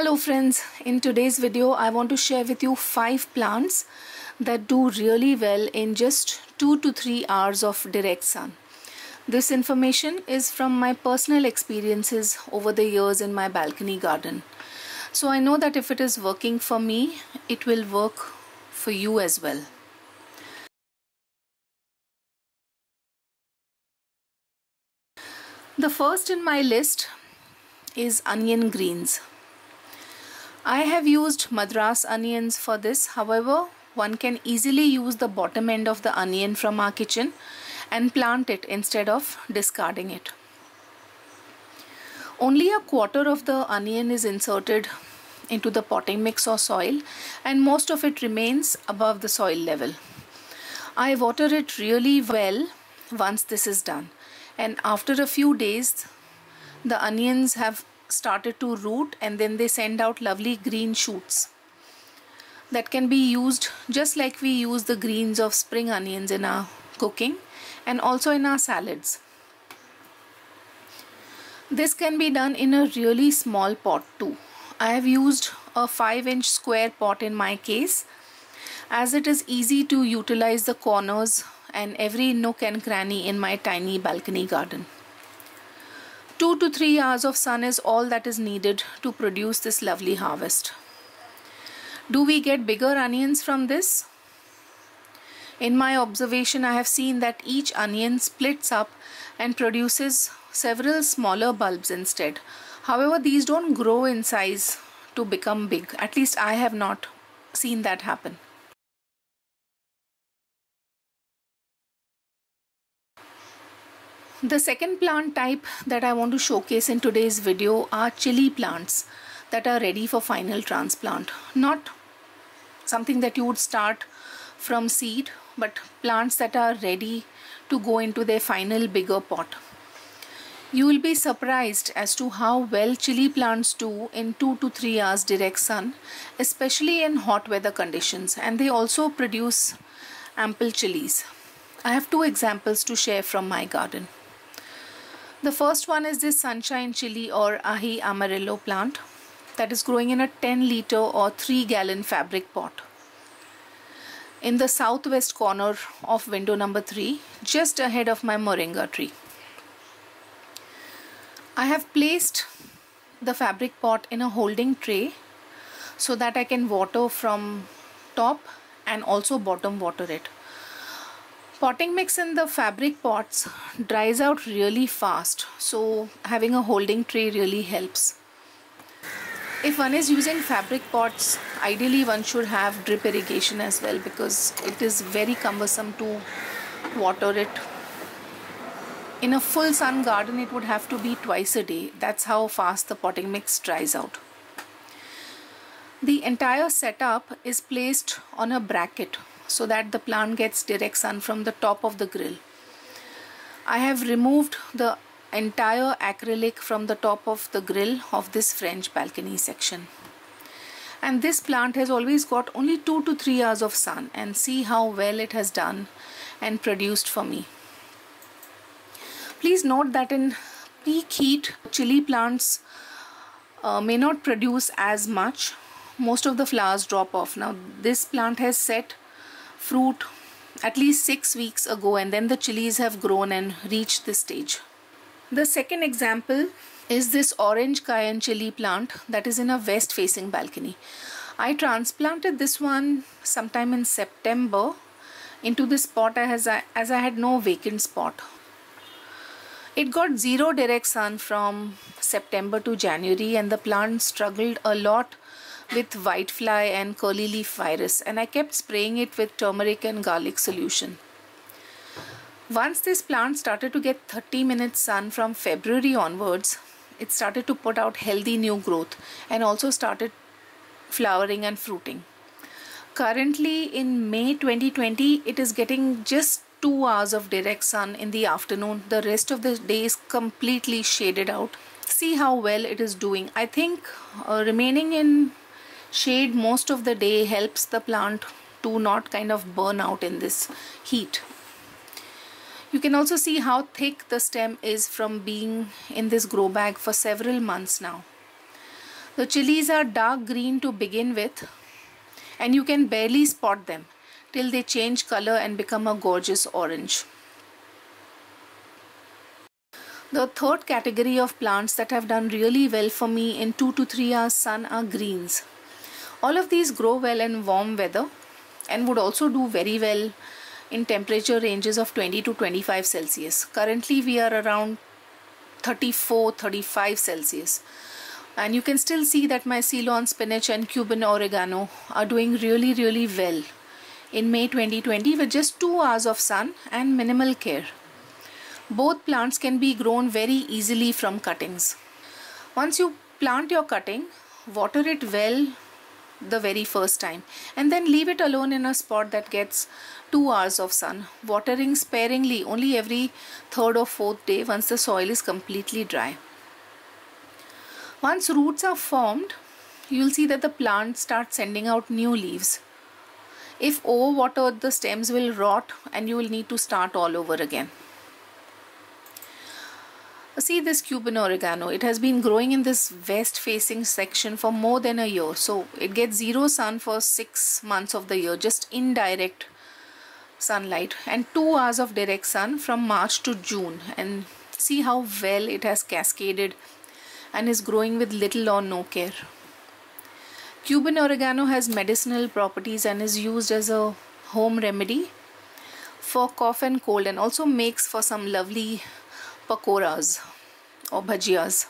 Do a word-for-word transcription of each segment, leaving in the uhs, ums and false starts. Hello friends, in today's video I want to share with you five plants that do really well in just two to three hours of direct sun. This information is from my personal experiences over the years in my balcony garden. So I know that if it is working for me, it will work for you as well. The first in my list is onion greens. I have used Madras onions for this. However, one can easily use the bottom end of the onion from our kitchen and plant it instead of discarding it. Only a quarter of the onion is inserted into the potting mix or soil, and most of it remains above the soil level. I water it really well once this is done, and after a few days the onions have started to root, and then they send out lovely green shoots that can be used just like we use the greens of spring onions in our cooking and also in our salads. This can be done in a really small pot too. I have used a five inch square pot in my case, as it is easy to utilize the corners and every nook and cranny in my tiny balcony garden. two to three hours of sun is all that is needed to produce this lovely harvest. Do we get bigger onions from this? In my observation, I have seen that each onion splits up and produces several smaller bulbs instead. However, these don't grow in size to become big. At least I have not seen that happen. The second plant type that I want to showcase in today's video are chili plants that are ready for final transplant. Not something that you would start from seed, but plants that are ready to go into their final bigger pot. You will be surprised as to how well chili plants do in two to three hours direct sun, especially in hot weather conditions, and they also produce ample chilies. I have two examples to share from my garden. The first one is this sunshine chili or ahi amarillo plant that is growing in a ten litre or three gallon fabric pot in the southwest corner of window number three, just ahead of my moringa tree. I have placed the fabric pot in a holding tray so that I can water from top and also bottom water it. Potting mix in the fabric pots dries out really fast, so having a holding tray really helps. If one is using fabric pots, ideally one should have drip irrigation as well, because it is very cumbersome to water it. In a full sun garden, it would have to be twice a day. That's how fast the potting mix dries out. The entire setup is placed on a bracket so that the plant gets direct sun from the top of the grill. I have removed the entire acrylic from the top of the grill of this French balcony section. And this plant has always got only two to three hours of sun, and see how well it has done and produced for me. Please note that in peak heat, chili plants uh, may not produce as much. Most of the flowers drop off. Now this plant has set fruit at least six weeks ago, and then the chilies have grown and reached this stage. The second example is this orange cayenne chili plant that is in a west facing balcony. I transplanted this one sometime in September into this pot as I, as I had no vacant spot. It got zero direct sun from September to January, and the plant struggled a lot with whitefly and curly leaf virus, and I kept spraying it with turmeric and garlic solution. Once this plant started to get thirty minutes sun from February onwards, it started to put out healthy new growth and also started flowering and fruiting. Currently in May twenty twenty, it is getting just two hours of direct sun in the afternoon. The rest of the day is completely shaded out. See how well it is doing. I think uh, remaining in shade most of the day helps the plant to not kind of burn out in this heat. You can also see how thick the stem is from being in this grow bag for several months now. The chilies are dark green to begin with, and you can barely spot them till they change color and become a gorgeous orange. The third category of plants that have done really well for me in two to three hours sun are greens. All of these grow well in warm weather and would also do very well in temperature ranges of twenty to twenty-five Celsius. Currently we are around thirty-four, thirty-five Celsius, and you can still see that my ceylon spinach and Cuban oregano are doing really really well in May twenty twenty with just two hours of sun and minimal care. Both plants can be grown very easily from cuttings. Once you plant your cutting, water it well the very first time and then leave it alone in a spot that gets two hours of sun, watering sparingly only every third or fourth day once the soil is completely dry. Once roots are formed, you'll see that the plant starts sending out new leaves. If overwatered, the stems will rot and you will need to start all over again. See this Cuban oregano, it has been growing in this west facing section for more than a year, so it gets zero sun for six months of the year, just indirect sunlight, and two hours of direct sun from March to June, and see how well it has cascaded and is growing with little or no care. Cuban oregano has medicinal properties and is used as a home remedy for cough and cold, and also makes for some lovely pakoras or bhajias.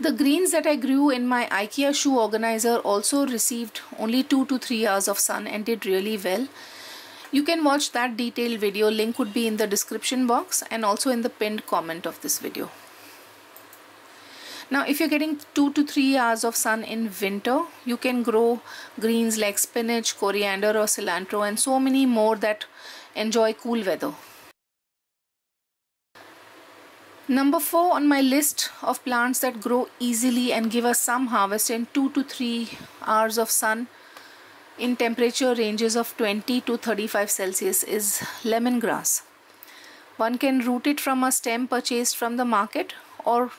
The greens that I grew in my IKEA shoe organizer also received only two to three hours of sun and did really well. You can watch that detailed video, link would be in the description box and also in the pinned comment of this video. Now if you're getting two to three hours of sun in winter, you can grow greens like spinach, coriander or cilantro, and so many more that enjoy cool weather. Number four on my list of plants that grow easily and give us some harvest in two to three hours of sun in temperature ranges of twenty to thirty-five Celsius is lemongrass. One can root it from a stem purchased from the market or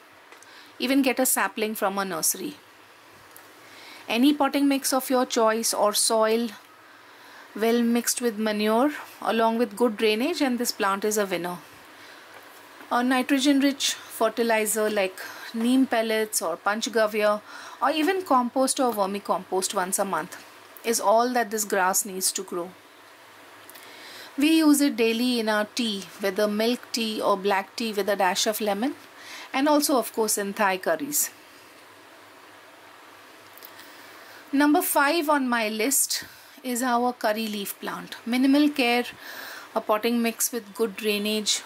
even get a sapling from a nursery. Any potting mix of your choice or soil well mixed with manure along with good drainage, and this plant is a winner. A nitrogen rich fertilizer like neem pellets or punchgavya or even compost or vermicompost once a month is all that this grass needs to grow. We use it daily in our tea, whether milk tea or black tea with a dash of lemon, and also of course in Thai curries. Number five on my list is our curry leaf plant. Minimal care, a potting mix with good drainage,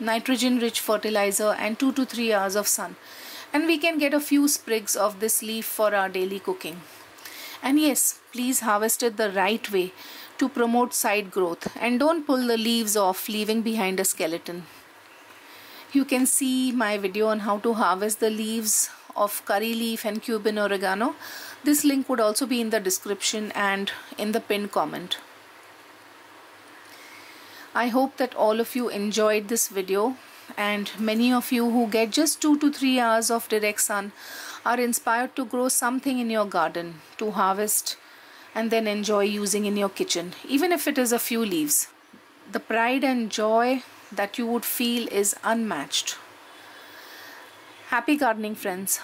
nitrogen rich fertilizer and two to three hours of sun, and we can get a few sprigs of this leaf for our daily cooking. And yes, please harvest it the right way to promote side growth, and don't pull the leaves off, leaving behind a skeleton. You can see my video on how to harvest the leaves of curry leaf and Cuban oregano. This link would also be in the description and in the pinned comment. I hope that all of you enjoyed this video, and many of you who get just two to three hours of direct sun are inspired to grow something in your garden to harvest and then enjoy using in your kitchen, even if it is a few leaves. The pride and joy that you would feel is unmatched. Happy gardening, friends.